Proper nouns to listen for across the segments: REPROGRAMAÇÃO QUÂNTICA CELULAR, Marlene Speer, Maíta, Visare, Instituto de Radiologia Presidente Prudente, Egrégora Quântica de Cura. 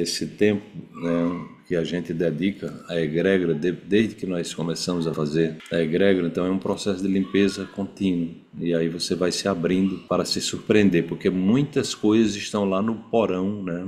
esse tempo, né, que a gente dedica à egrégora, desde que nós começamos a fazer a egrégora, então é um processo de limpeza contínuo. E aí você vai se abrindo para se surpreender, porque muitas coisas estão lá no porão, né?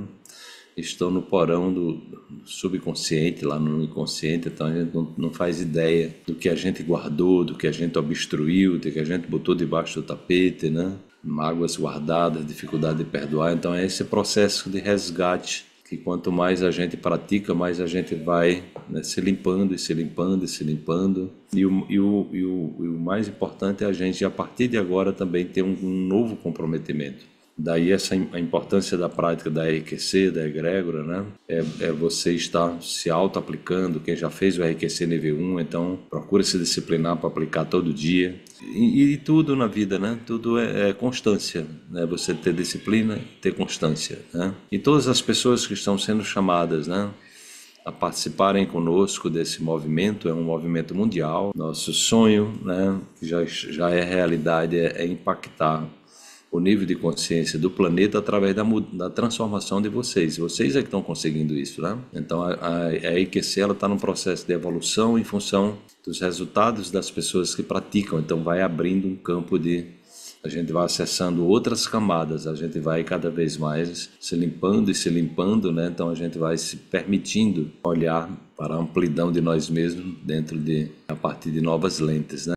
Estão no porão do subconsciente, lá no inconsciente, então a gente não faz ideia do que a gente guardou, do que a gente obstruiu, do que a gente botou debaixo do tapete, né? Mágoas guardadas, dificuldade de perdoar. Então é esse processo de resgate que quanto mais a gente pratica, mais a gente vai, né, se limpando e se limpando e se limpando. E o mais importante é a gente, a partir de agora, também ter um novo comprometimento. Daí a importância da prática da RQC, da egrégora, né? É você estar se auto-aplicando. Quem já fez o RQC nível 1, então procura se disciplinar para aplicar todo dia. E tudo na vida, né? Tudo é constância, né? Você ter disciplina, ter constância, né? E todas as pessoas que estão sendo chamadas, né, a participarem conosco desse movimento, é um movimento mundial. Nosso sonho, né, que já é realidade, é impactar o nível de consciência do planeta através da transformação de vocês. Vocês é que estão conseguindo isso, né? Então a EQC está num processo de evolução em função dos resultados das pessoas que praticam. Então vai abrindo um campo a gente vai acessando outras camadas, a gente vai cada vez mais se limpando e se limpando, né? Então a gente vai se permitindo olhar para a amplidão de nós mesmos a partir de novas lentes, né?